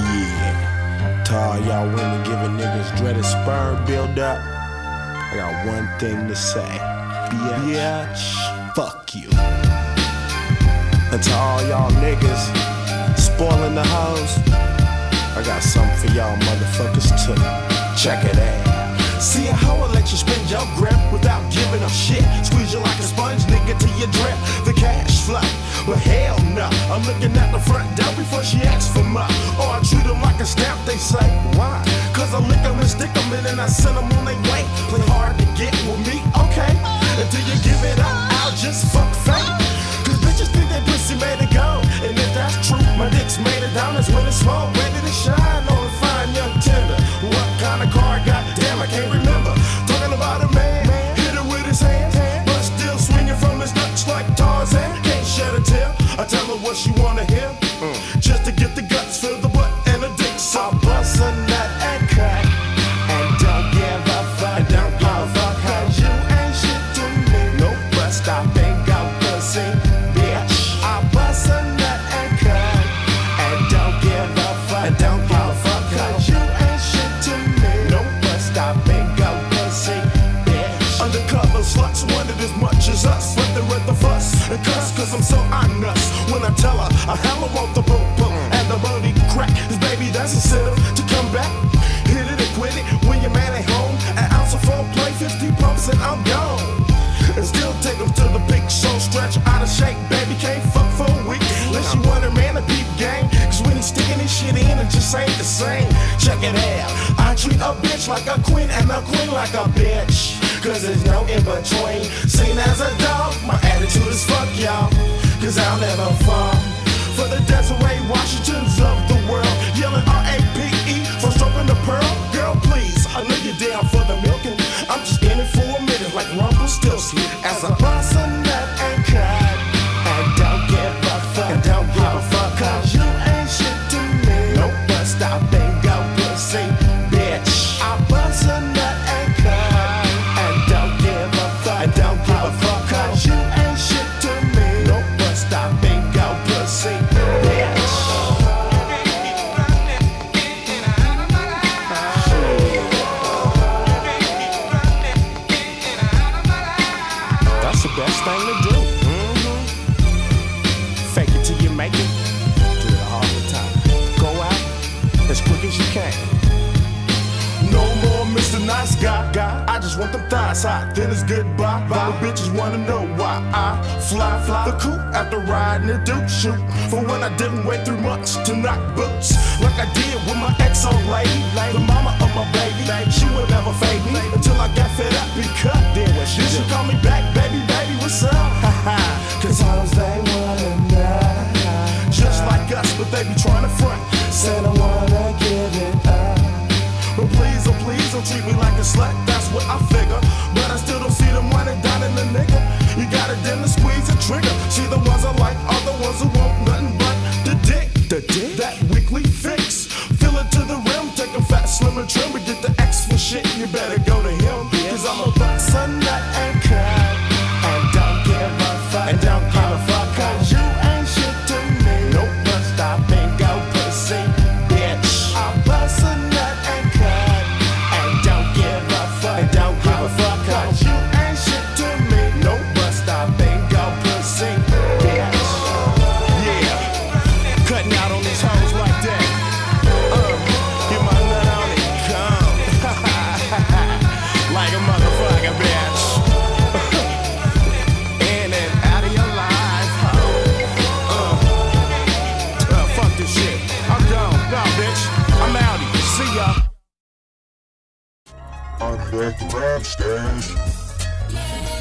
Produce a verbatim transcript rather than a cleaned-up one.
Yeah, to all y'all women giving niggas dreaded sperm build up, I got one thing to say, bitch, bitch. Fuck you. And to all y'all niggas spoiling the hoes, I got something for y'all motherfuckers too. Check it out. See a hoe let you spend your grip without giving up shit. Squeeze you like a sponge, nigga, till you drip. The cash flow, but hell no, I'm looking at the front door before she asks for mine. Or I treat them like a stamp, they say, why? Cause I lick them and stick them in and I send them on their way. Play hard to get with me, okay? Until you give it up, I'll just fuck fake. Cause bitches think that pussy made it go. And if that's true, my dick's made it down. It's when it's small, ready to shine on a fine young tender. What kind of car, goddamn, I can't remember. Talking about a man, hit it with his hands, but still swinging from his nuts like Tarzan. Shed a tip, I tell her what she wanna hear, mm. just to get the guts, fill the butt and the dick. So I bust a nut and crack, and don't give a fuck, and don't give a fuck, cause you ain't shit to me. No bust, I ain't got pussy, bitch. I bust a nut and crack, and don't give a fuck, and don't give a fuck, cause you ain't shit to me. No bust, I ain't got pussy, bitch. Undercover sluts wanted as much as us, but they're at the fuss and cuss, cause I'm so honest. When I tell her I hella want the boom boom and the booty crack, cause baby that's incentive to come back. Hit it and quit it when your man ain't home. An ounce of foreplay, fifty pumps and I'm gone. And still take them to the big show, stretch out of shape, baby can't fuck for a week. Unless you want a man to peep game, cause when he's sticking his shit in it just ain't the same. Check it out, I treat a bitch like a queen and a queen like a bitch, cause there's no in between. Seen as a dog, my attitude is fuck y'all, cause I'll never fall for the Desiree Washingtons of the world, yelling R A P E for stroking the pearl. Girl please, I know you're down for the milking, I'm just in it for a minute like Rumpel still sleep. As I bust a nut and cut, and don't give a fuck, and don't give a fuck, cause you ain't shit to me. No bust, I ain't got pussy, bitch. I bust a nut and cut, you ain't shit to me. No bust, I ain't got pussy, bitch. That's the best thing to do. Mm-hmm. Fake it till you make it. Do it all the time. Go out as quick as you can. No more Mister Nice Guy, guy. I just want them thighs hot, then it's goodbye. All the bitches wanna know why I fly, fly the coop after riding the Duke shoot. For when I didn't wait three months to knock boots, like I did with my ex old lady, the mama of my baby. She would never fade me until I got fed up and cut. Then when she called me back, baby, baby, what's up? Cause hoes they wanna know, just like us, but they be trying to front. Said I wanna give it up, but please, oh please, don't treat me like a slut, that's what I figure. But I still don't see them running down in the nigga. You gotta then to squeeze a trigger. See the ones I like, all the ones who want nothing but the dick. The dick? That weekly fix. Fill it to the rim, take a fat, slim and trim, and get the X for shit, you better go to him. Cause I'm a bust a nut and cut, and don't give a fuck, and don't give a fuck, cause you ain't shit to me. No bust, I ain't got pussy, bitch. I bust a nut, cause you ain't shit to me. No bust, I ain't got pussy, bitch. Yeah, cutting out on these hoes like that. Uh, get my nut on it, come. Like a motherfucker, bitch. In and out of your life, huh? Uh, uh, fuck this shit, I'm gone. Nah, bitch, I'm out of here. See ya. I'm back to rap stage.